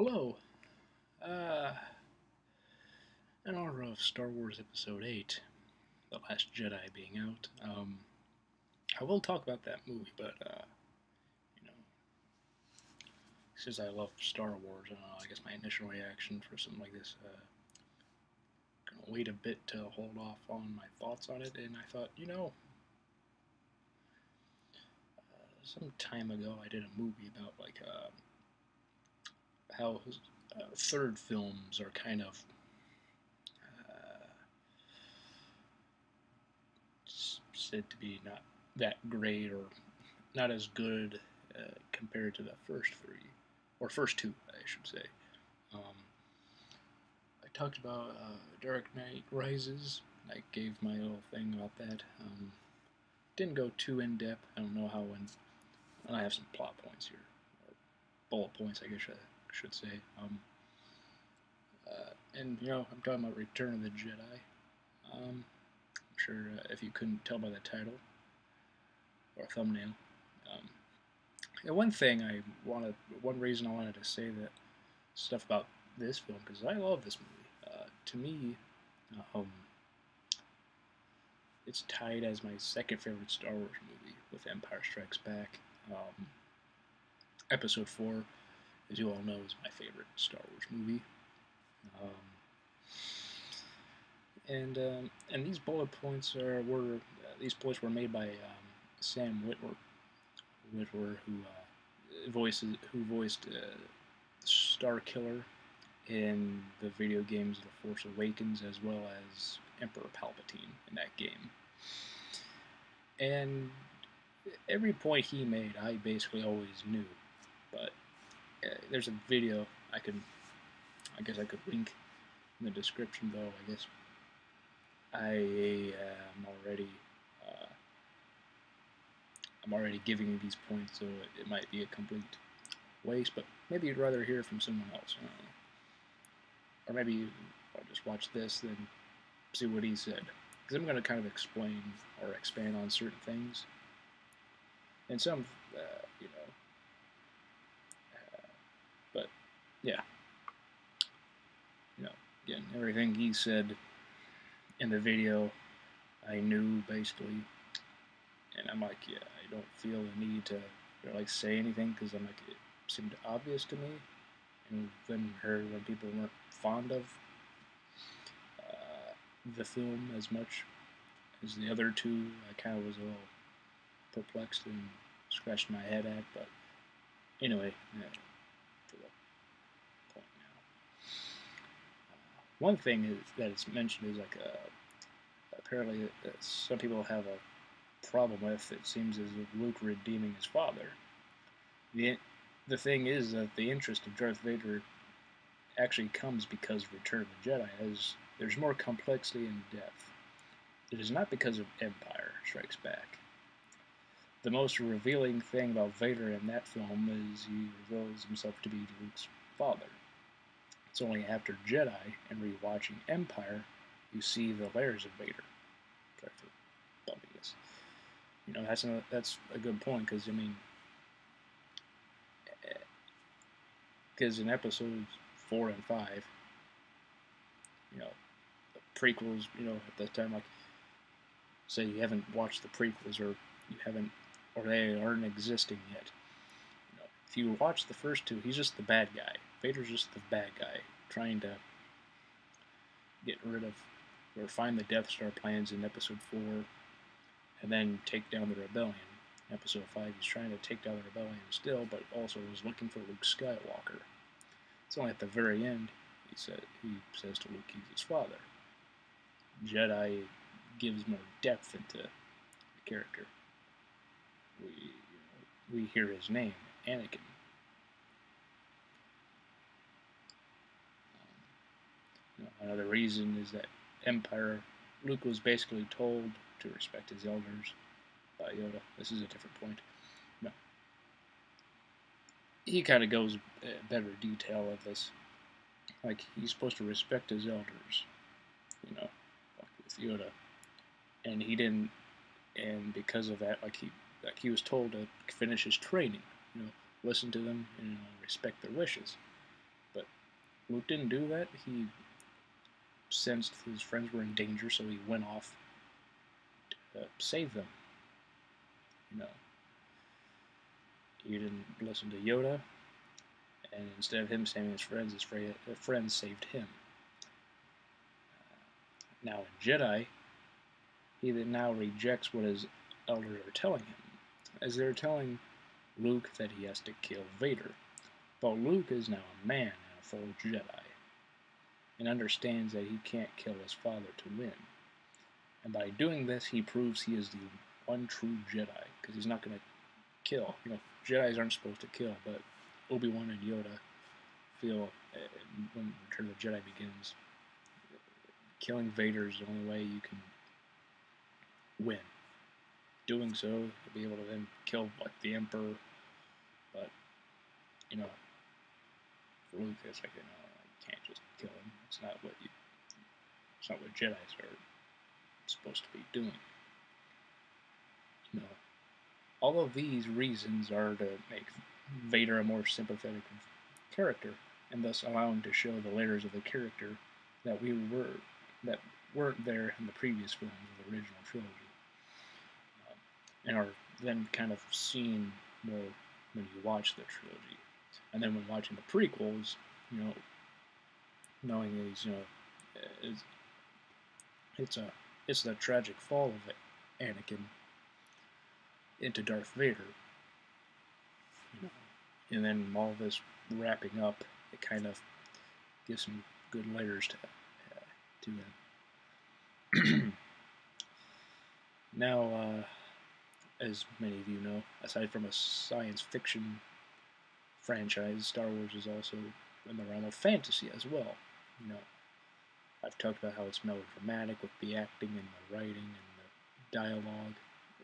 Hello, in honor of Star Wars Episode 8, The Last Jedi being out, I will talk about that movie, but, you know, since I love Star Wars, I guess my initial reaction for something like this, gonna wait a bit to hold off on my thoughts on it, and I thought, you know, some time ago I did a movie about, like, how third films are kind of said to be not that great or not as good compared to the first three, or first two, I should say. I talked about Dark Knight Rises. I gave my little thing about that. Didn't go too in-depth. I don't know how and I have some plot points here. Or bullet points, I guess I should say, and you know, I'm talking about Return of the Jedi. I'm sure if you couldn't tell by the title or thumbnail, and one reason I wanted to say that stuff about this film, because I love this movie. To me, it's tied as my second favorite Star Wars movie with Empire Strikes Back. Episode 4. As you all know, is my favorite Star Wars movie, and these bullet points were made by Sam Witwer, who voiced Starkiller in the video games The Force Awakens, as well as Emperor Palpatine in that game, and every point he made, I basically always knew, but. There's a video I could link in the description, though I guess I'm already giving you these points, so it might be a complete waste. But maybe you'd rather hear from someone else, I don't know. Or maybe I'll just watch this and see what he said, because I'm going to kind of explain or expand on certain things, and some you know. Yeah, you know, again, everything he said in the video, I knew, basically, and I'm like, yeah, I don't feel the need to, you know, like, say anything, because I'm like, it seemed obvious to me, and then heard when people weren't fond of the film as much as the other two, I kind of was a little perplexed and scratched my head at, but anyway, yeah. One thing that it's mentioned is, like, apparently some people have a problem with, it seems, as if Luke redeeming his father. The thing is that the interest of Darth Vader actually comes because of Return of the Jedi, as there's more complexity and depth. It is not because of Empire Strikes Back. The most revealing thing about Vader in that film is he reveals himself to be Luke's father. It's only after Jedi and rewatching Empire you see the layers of Vader. Sorry for bumping this. You know, that's a good point, because I mean, because in episodes 4 and 5, you know, the prequels, you know, at that time, like, say you haven't watched the prequels, or you haven't, or they aren't existing yet. You know, if you watch the first two, he's just the bad guy. Vader's just the bad guy, trying to get rid of, or find the Death Star plans in Episode 4, and then take down the Rebellion. In Episode 5, he's trying to take down the Rebellion still, but also was looking for Luke Skywalker. It's only at the very end he says to Luke he's his father. Jedi gives more depth into the character. We hear his name, Anakin. Another reason is that Empire, Luke was basically told to respect his elders by Yoda. This is a different point. No. He kind of goes better detail of this. Like, he's supposed to respect his elders, you know, like with Yoda. And he didn't, and because of that, like he was told to finish his training, you know, listen to them and respect their wishes. Luke didn't do that. He sensed his friends were in danger, so he went off to save them. You know, he didn't listen to Yoda, and instead of him saving his friends saved him. Now in Jedi, he then now rejects what his elders are telling him, as they're telling Luke that he has to kill Vader. But Luke is now a man and a full Jedi, and understands that he can't kill his father to win. And by doing this, he proves he is the one true Jedi, because he's not going to kill. You know, Jedis aren't supposed to kill, but Obi-Wan and Yoda feel, when Return of the Jedi begins, killing Vader is the only way you can win. Doing so, you'll be able to then kill, like, the Emperor. But, you know, for Luke, it's like, you know, you can't just kill him. It's not what Jedis are supposed to be doing. You know, all of these reasons are to make Vader a more sympathetic character, and thus allow him to show the layers of the character that weren't there in the previous films of the original trilogy, and are then kind of seen more when you watch the trilogy, and then when watching the prequels, you know, knowing these, you know, it's the tragic fall of Anakin into Darth Vader, you know, and then all this wrapping up, it kind of gives some good layers to them. Now, as many of you know, aside from a science fiction franchise, Star Wars is also in the realm of fantasy as well. You know, I've talked about how it's melodramatic with the acting and the writing and the dialogue.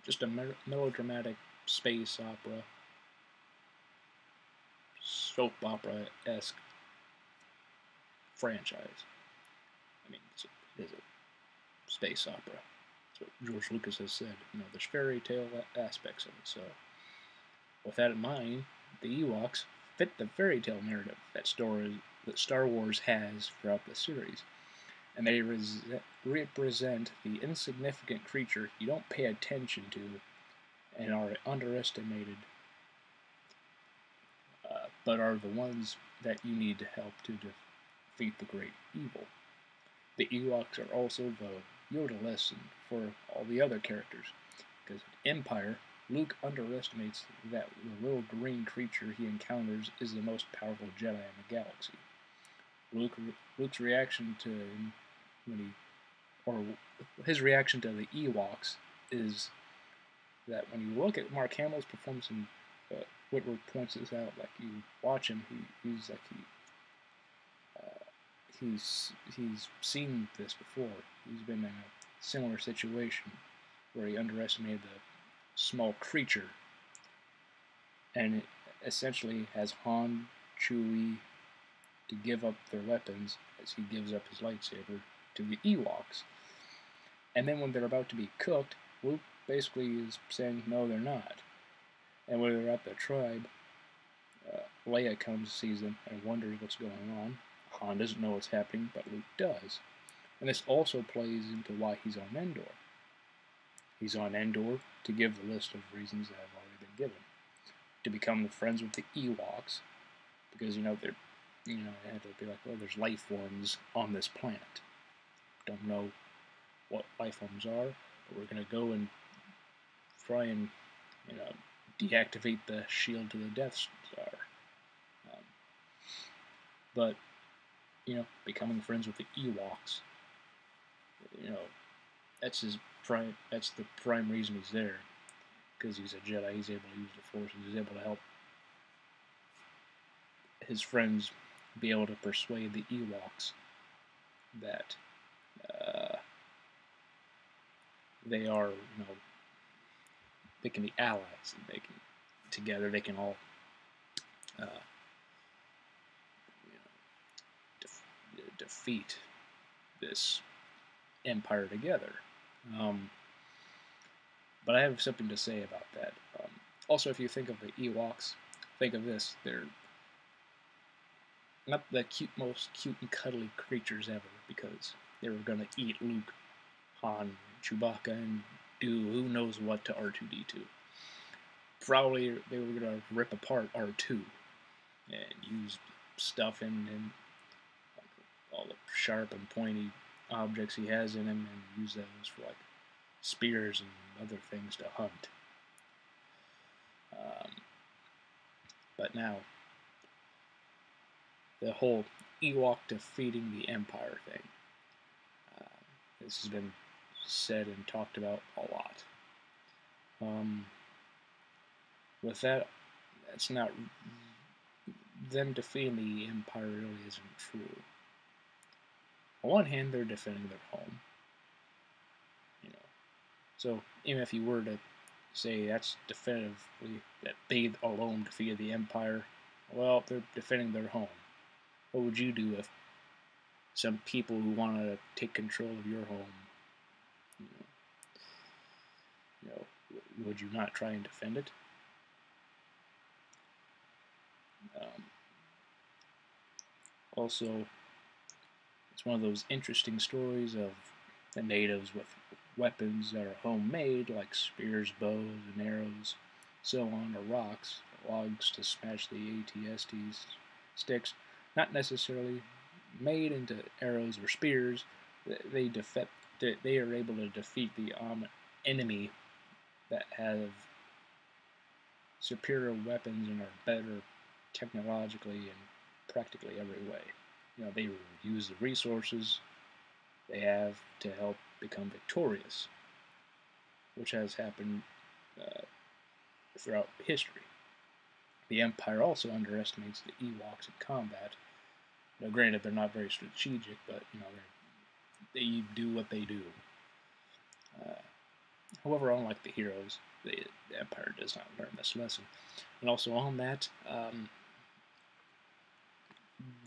Just a melodramatic space opera, soap opera-esque franchise. I mean, it is a space opera. That's what George Lucas has said. You know, there's fairy tale aspects of it. So, with that in mind, the Ewoks fit the fairy tale narrative that Star Wars has throughout the series. And they represent the insignificant creature you don't pay attention to and are underestimated, but are the ones that you need to help to defeat the great evil. The Ewoks are also the Yoda lesson for all the other characters, because in Empire, Luke underestimates that the little green creature he encounters is the most powerful Jedi in the galaxy. Luke's reaction to him his reaction to the Ewoks is that when you look at Mark Hamill's performance, and Whitworth points this out, like, you watch him, he's seen this before. He's been in a similar situation where he underestimated the small creature, and it essentially has Han, Chewie, to give up their weapons as he gives up his lightsaber to the Ewoks. And then when they're about to be cooked, Luke basically is saying, no, they're not. And when they're at the tribe, Leia comes, sees them, and wonders what's going on. Han doesn't know what's happening, but Luke does. And this also plays into why he's on Endor. He's on Endor to give the list of reasons that have already been given. To become friends with the Ewoks, because, you know, it had to be like, oh, there's life forms on this planet. Don't know what life forms are, but we're going to go and try and, you know, deactivate the shield to the Death Star. But, you know, becoming friends with the Ewoks, you know, that's the prime reason he's there. Because he's a Jedi, he's able to use the Force, and he's able to help his friends be able to persuade the Ewoks that they are, you know, they can be allies, and they can, together they can all defeat this empire together. But I have something to say about that. Also, if you think of the Ewoks, think of this: they're not the most cute and cuddly creatures ever, because they were going to eat Luke, Han, Chewbacca, and do who knows what to R2D2. Probably they were going to rip apart R2 and use stuff in him, like all the sharp and pointy objects he has in him, and use those for like spears and other things to hunt. But now, the whole Ewok defeating the Empire thing. This has been said and talked about a lot. With that, that's not... Them defeating the Empire really isn't true. On one hand, they're defending their home. You know, so even if you were to say that's definitively that they alone defeated the Empire, well, they're defending their home. What would you do if some people who want to take control of your home, you know, would you not try and defend it? Also, it's one of those interesting stories of the natives with weapons that are homemade, like spears, bows, and arrows, so on, or rocks, logs to smash the ATST's sticks, not necessarily made into arrows or spears. They are able to defeat the enemy that have superior weapons and are better technologically and practically every way. You know, they use the resources they have to help become victorious, which has happened throughout history. The Empire also underestimates the Ewoks in combat. Now, granted, they're not very strategic, but you know, they do what they do. However, unlike the heroes, the Empire does not learn this lesson. And also on that,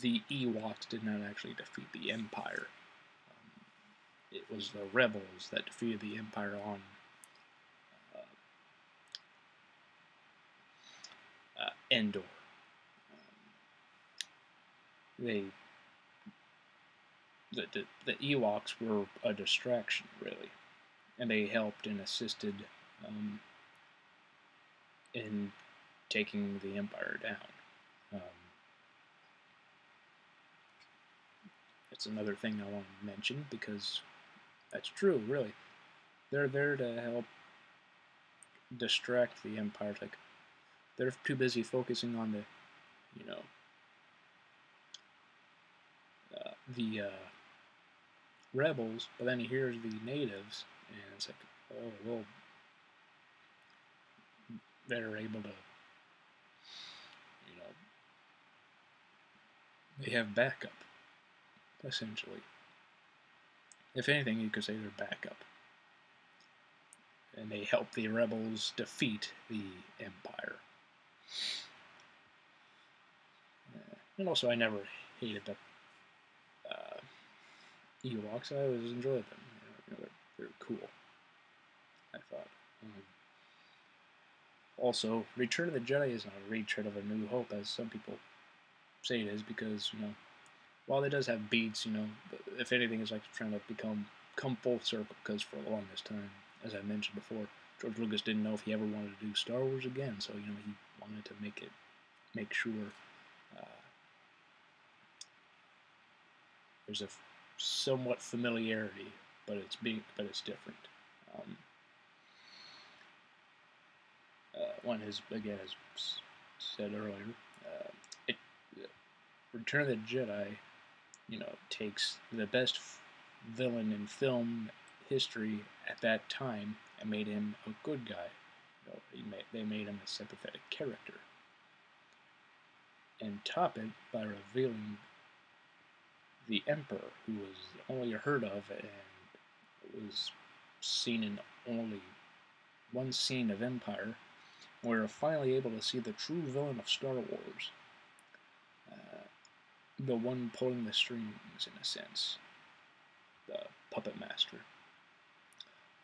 the Ewoks did not actually defeat the Empire. It was the rebels that defeated the Empire on Endor. The Ewoks were a distraction, really, and they helped and assisted in taking the Empire down. That's another thing I want to mention, because that's true, really. They're there to help distract the Empire. Like, they're too busy focusing on the, you know, rebels, but then here's the natives, and it's like, oh, well, they're able to, you know, they have backup, essentially. If anything, you could say they're backup. And they help the rebels defeat the Empire. And also, I never hated the Ewoks. I always enjoyed them. You know, they're cool, I thought. Also, Return of the Jedi is not a retread of A New Hope, as some people say it is, because, you know, while it does have beats, you know, if anything, it's like trying to come full circle, because for the longest time, as I mentioned before, George Lucas didn't know if he ever wanted to do Star Wars again, so, you know, he wanted to make sure there's a somewhat familiarity, but it's different. One is, again, as said earlier, Return of the Jedi, you know, takes the best villain in film history at that time and made him a good guy. You know, they made him a sympathetic character, and top it by revealing the Emperor, who was only heard of and was seen in only one scene of Empire. We were finally able to see the true villain of Star Wars. The one pulling the strings, in a sense. The puppet master.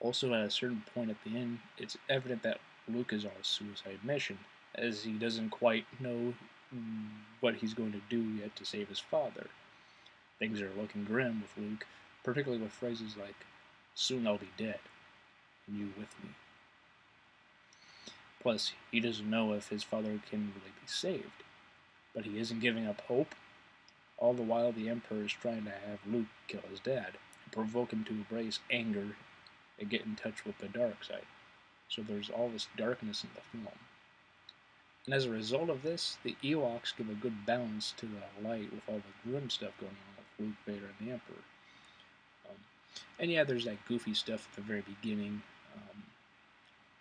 Also, at a certain point at the end, it's evident that Luke is on a suicide mission, as he doesn't quite know what he's going to do yet to save his father. Things are looking grim with Luke, particularly with phrases like, "Soon I'll be dead, and you with me." Plus, he doesn't know if his father can really be saved, but he isn't giving up hope. All the while, the Emperor is trying to have Luke kill his dad, and provoke him to embrace anger and get in touch with the dark side. So there's all this darkness in the film. And as a result of this, the Ewoks give a good balance to the light with all the grim stuff going on with Luke, Vader, and the Emperor. And yeah, there's that goofy stuff at the very beginning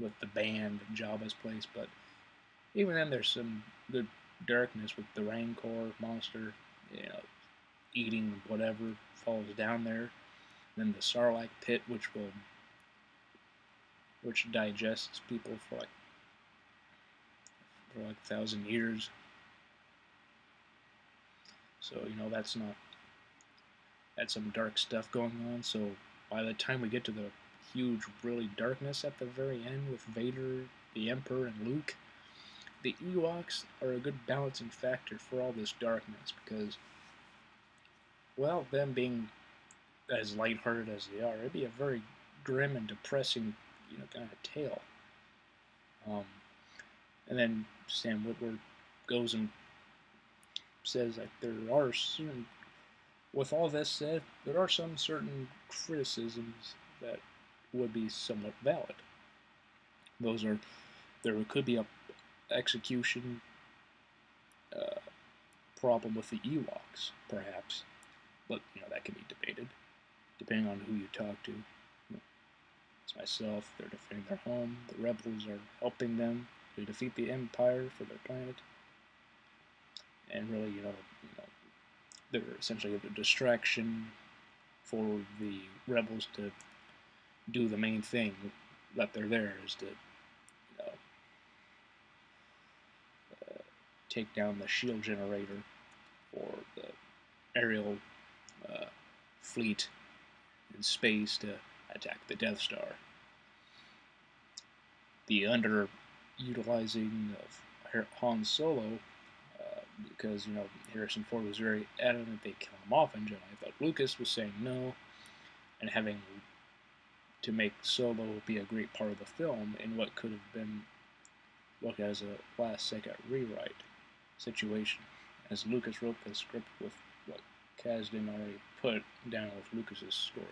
with the band and Jabba's place, but even then there's some good darkness with the Rancor monster, you know, eating whatever falls down there. Then the Sarlacc pit, which digests people for like 1,000 years. So, you know, that's some dark stuff going on. So by the time we get to the huge, really darkness at the very end with Vader, the Emperor, and Luke, the Ewoks are a good balancing factor for all this darkness because, well, them being as lighthearted as they are, it'd be a very grim and depressing, you know, kind of tale. And then Sam Witwer goes and says that there are certain, with all this said, there are some certain criticisms that would be somewhat valid. Those are, there could be a execution problem with the Ewoks, perhaps, but you know that can be debated, depending on who you talk to. It's myself. They're defending their home. The rebels are helping them to defeat the Empire for their planet, and really, you know, they're essentially a distraction for the rebels to do the main thing that they're there is to, you know, take down the shield generator or the aerial fleet in space to attack the Death Star. The underutilizing of Han Solo, because, you know, Harrison Ford was very adamant they kill him off in Jedi, but Lucas was saying no, and having to make Solo be a great part of the film in what could have been looked at as a last-second rewrite situation, as Lucas wrote the script with what Kasdan already put down with Lucas's story.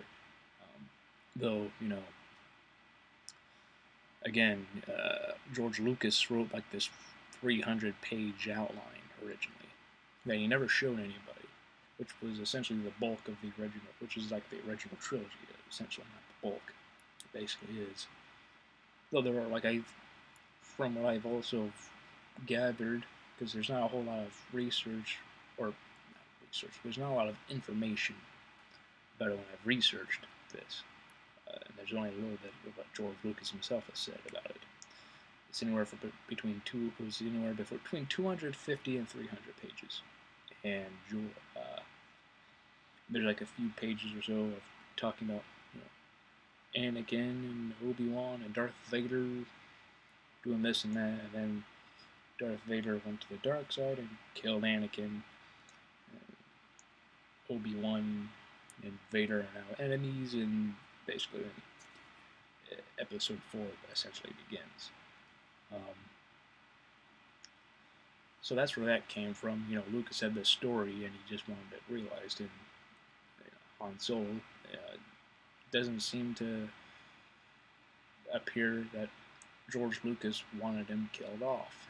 Though, you know, again, George Lucas wrote like this 300-page outline originally that he never showed anybody, which was essentially the bulk of the original, which is like the original trilogy, essentially, not the bulk. Basically is. Though there are, like, from what I've also gathered, because there's not a whole lot of research, there's not a lot of information about it when I've researched this. And there's only a little bit of what George Lucas himself has said about it. It's anywhere between 250 and 300 pages. And there's like a few pages or so of talking about, Anakin and Obi-Wan and Darth Vader doing this and that, and then Darth Vader went to the dark side and killed Anakin. Obi-Wan and Vader are now enemies, and basically Episode 4 essentially begins. So that's where that came from. You know, Lucas had this story and he just wanted it realized, and Han Solo doesn't seem to appear that George Lucas wanted him killed off.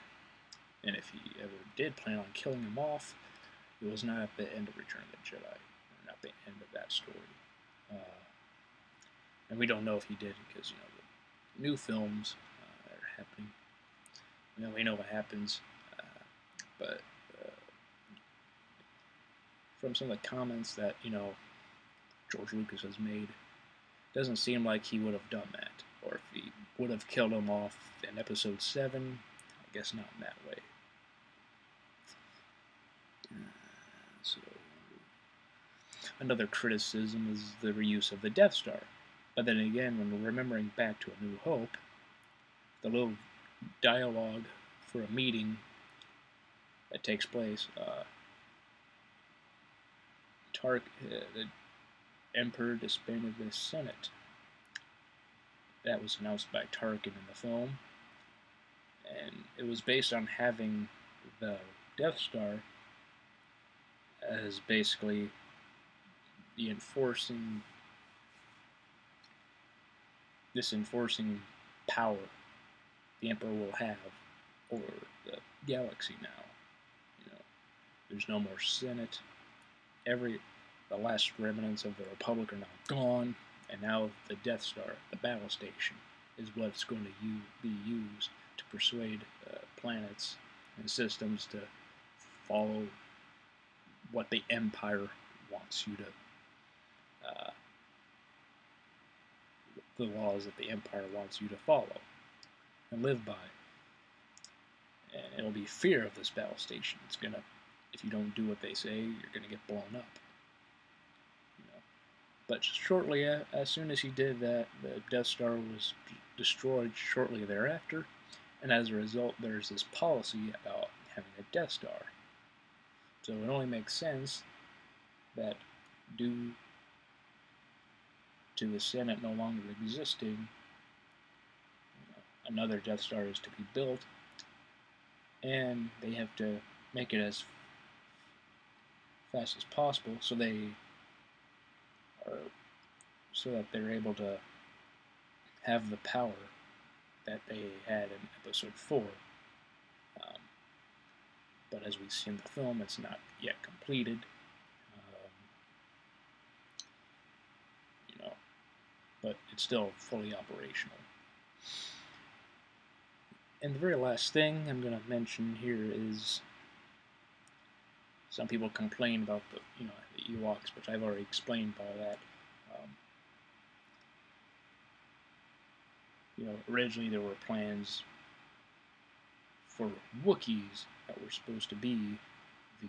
And if he ever did plan on killing him off, it was not at the end of Return of the Jedi, not the end of that story. And we don't know if he did because, you know, the new films that are happening, you know, we know what happens, but from some of the comments that, you know, George Lucas has made, doesn't seem like he would have done that, or if he would have killed him off in Episode 7, I guess not in that way. So, another criticism is the reuse of the Death Star, but then again, when remembering back to A New Hope, the little dialogue for a meeting that takes place. The Emperor disbanded the Senate. That was announced by Tarkin in the film. And it was based on having the Death Star as basically the enforcing power the Emperor will have over the galaxy now. You know, there's no more Senate. The last remnants of the Republic are now gone, and now the Death Star, the battle station, is what's going to be used to persuade planets and systems to follow what the Empire wants you to, the laws that the Empire wants you to follow and live by. And it'll be fear of this battle station. It's gonna, if you don't do what they say, you're gonna get blown up. But shortly, as soon as he did that, the Death Star was destroyed shortly thereafter, and as a result, there's this policy about having a Death Star. So it only makes sense that due to the Senate no longer existing, another Death Star is to be built, and they have to make it as fast as possible, so that they're able to have the power that they had in Episode 4. But as we see in the film, it's not yet completed. But it's still fully operational. And the very last thing I'm going to mention here is some people complain about the, the Ewoks, which I've already explained by that. Originally there were plans for Wookiees that were supposed to be the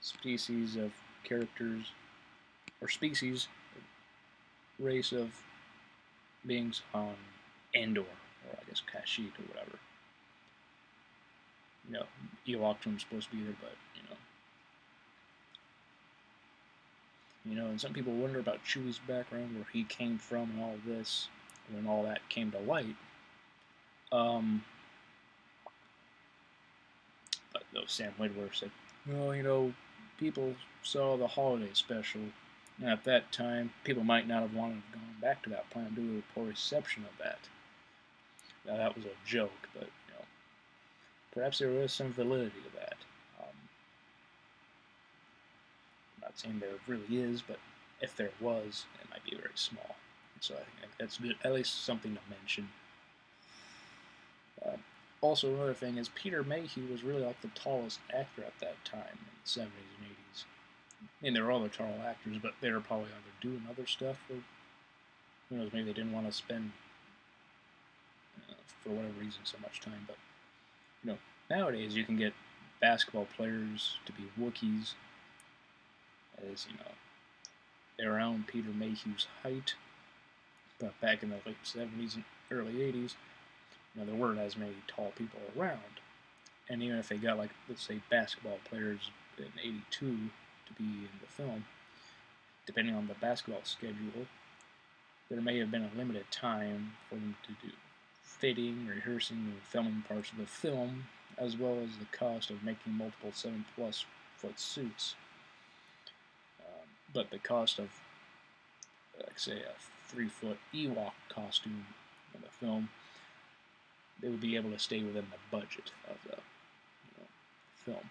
species of characters, or species, race of beings on Endor, or I guess Kashyyyk or whatever. Ewoks weren't supposed to be there, but, and some people wonder about Chewie's background, where he came from and all this, when all that came to light. But though Sam Witwer said, well, people saw the holiday special, and at that time, people might not have wanted to have gone back to that planet due to the poor reception of that. Now, that was a joke, but, perhaps there was some validity to that. I'm not saying there really is, but if there was, it might be very small. So I think that's at least something to mention. Also, another thing is Peter Mayhew was really like the tallest actor at that time in the 70s and 80s. And there were other tall actors, but they were probably either doing other stuff, or who knows, maybe they didn't want to spend, for whatever reason, so much time, but. Nowadays you can get basketball players to be Wookiees, as, they're around Peter Mayhew's height, but back in the late 70s and early 80s, there weren't as many tall people around, and even if they got, like, let's say, basketball players in 82 to be in the film, depending on the basketball schedule, there may have been a limited time for them to do fitting, rehearsing, and filming parts of the film, as well as the cost of making multiple 7-plus-foot suits. But the cost of, like, say, a 3-foot Ewok costume in the film, they would be able to stay within the budget of the film.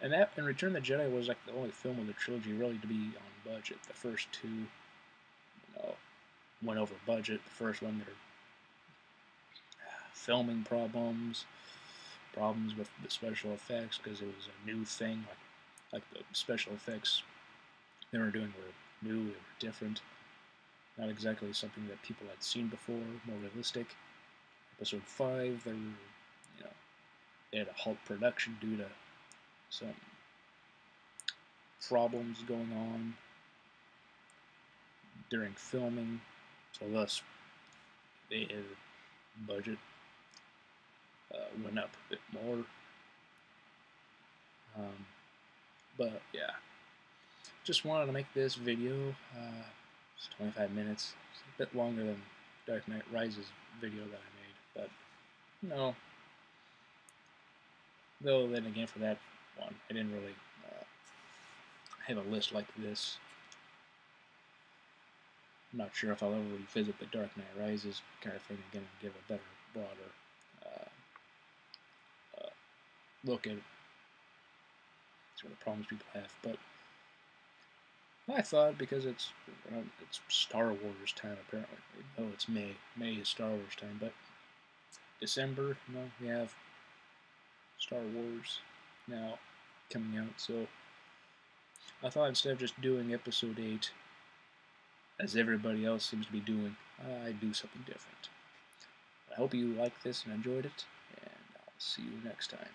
And that, in Return of the Jedi, was like the only film of the trilogy really to be on budget. The first two, went over budget. The first one, they're filming problems with the special effects, because it was a new thing, like the special effects they were doing were new, they were different, not exactly something that people had seen before, more realistic. Episode 5, they were, they had to halt production due to some problems going on during filming, so thus the budget went up a bit more, But yeah, just wanted to make this video. It's 25 minutes. It's a bit longer than Dark Knight Rises video that I made, but you know, though then again for that one, I didn't really have a list like this. I'm not sure if I'll ever revisit the Dark Knight Rises kind of thing again and give a better, broader look at sort of problems people have. But I thought, because it's Star Wars time apparently. Oh, it's May. May is Star Wars time, but December, you know, we have Star Wars now coming out. So I thought, instead of just doing Episode 8 as everybody else seems to be doing, I'd do something different. I hope you liked this and enjoyed it, and I'll see you next time.